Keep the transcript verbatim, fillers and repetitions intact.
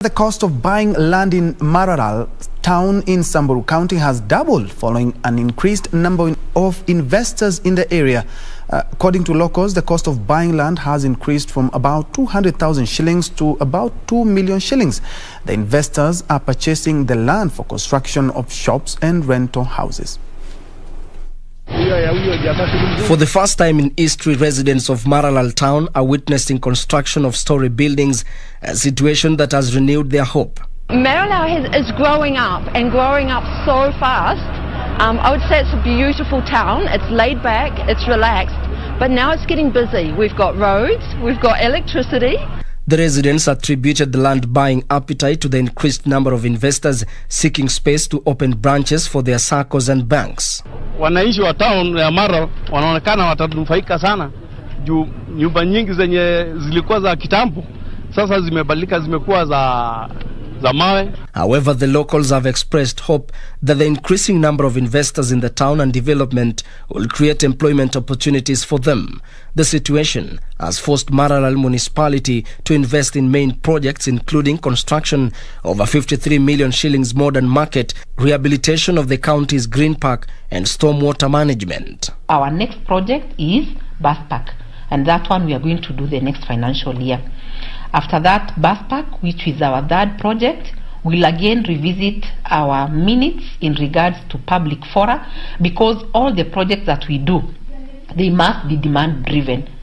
The cost of buying land in Maralal town in Samburu County has doubled following an increased number of investors in the area. Uh, according to locals, the cost of buying land has increased from about two hundred thousand shillings to about two million shillings. The investors are purchasing the land for construction of shops and rental houses. For the first time in history, residents of Maralal town are witnessing construction of story buildings, a situation that has renewed their hope. Maralal is growing up and growing up so fast. Um, I would say it's a beautiful town. It's laid back, it's relaxed, but now it's getting busy. We've got roads, we've got electricity. The residents attributed the land buying appetite to the increased number of investors seeking space to open branches for their SACCOs and banks. Wananchi wa town ya Maralal wanaonekana watanufaika sana juu nyumba nyingi zenye zilikuwa za kitambo sasa zimebadilika, zimekuwa za za mawe. However, the locals have expressed hope that the increasing number of investors in the town and development will create employment opportunities for them. The situation has forced Maralal municipality to invest in main projects including construction of a fifty-three million shillings modern market, rehabilitation of the county's green park and stormwater management. Our next project is bus park, and that one we are going to do the next financial year. After that, bus park, which is our third project, will again revisit our minutes in regards to public fora, because all the projects that we do, they must be demand driven.